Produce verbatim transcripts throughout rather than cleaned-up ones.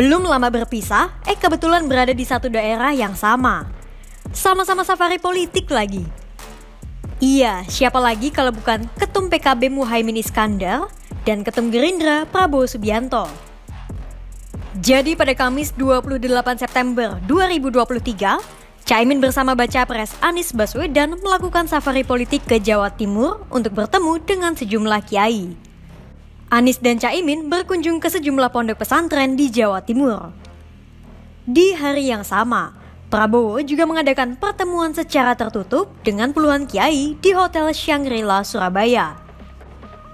Belum lama berpisah, eh kebetulan berada di satu daerah yang sama. Sama-sama safari politik lagi. Iya, siapa lagi kalau bukan Ketum P K B Muhaimin Iskandar dan Ketum Gerindra Prabowo Subianto. Jadi pada Kamis dua puluh delapan September dua ribu dua puluh tiga, Caimin bersama Bacapres Anies Baswedan melakukan safari politik ke Jawa Timur untuk bertemu dengan sejumlah kiai. Anies dan Caimin berkunjung ke sejumlah pondok pesantren di Jawa Timur. Di hari yang sama, Prabowo juga mengadakan pertemuan secara tertutup dengan puluhan kiai di Hotel Shangri-La, Surabaya.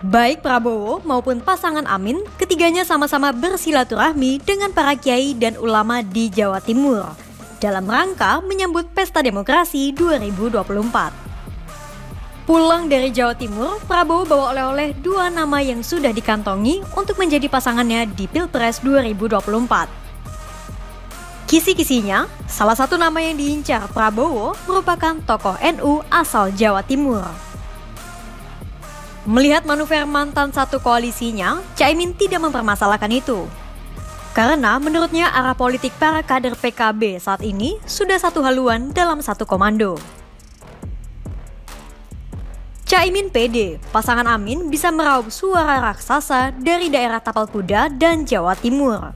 Baik Prabowo maupun pasangan Amin, ketiganya sama-sama bersilaturahmi dengan para kiai dan ulama di Jawa Timur dalam rangka menyambut Pesta Demokrasi dua ribu dua puluh empat. Pulang dari Jawa Timur, Prabowo bawa oleh-oleh dua nama yang sudah dikantongi untuk menjadi pasangannya di Pilpres dua ribu dua puluh empat. Kisi-kisinya, salah satu nama yang diincar Prabowo merupakan tokoh N U asal Jawa Timur. Melihat manuver mantan satu koalisinya, Caimin tidak mempermasalahkan itu. Karena menurutnya arah politik para kader P K B saat ini sudah satu haluan dalam satu komando. Caimin pede, pasangan Amin bisa meraup suara raksasa dari daerah Tapal Kuda dan Jawa Timur.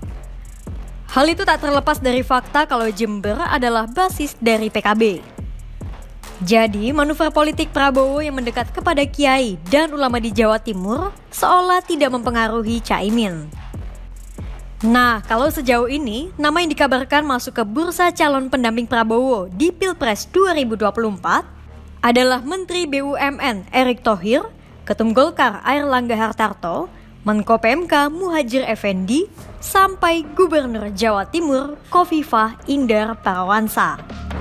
Hal itu tak terlepas dari fakta kalau Jember adalah basis dari P K B. Jadi manuver politik Prabowo yang mendekat kepada kiai dan ulama di Jawa Timur seolah tidak mempengaruhi Caimin. Nah, kalau sejauh ini, nama yang dikabarkan masuk ke bursa calon pendamping Prabowo di Pilpres dua ribu dua puluh empat adalah Menteri B U M N Erick Thohir, Ketum Golkar Air Langga Hartarto, Menko P M K Muhajir Effendi, sampai Gubernur Jawa Timur Kofifah Indar Parawansa.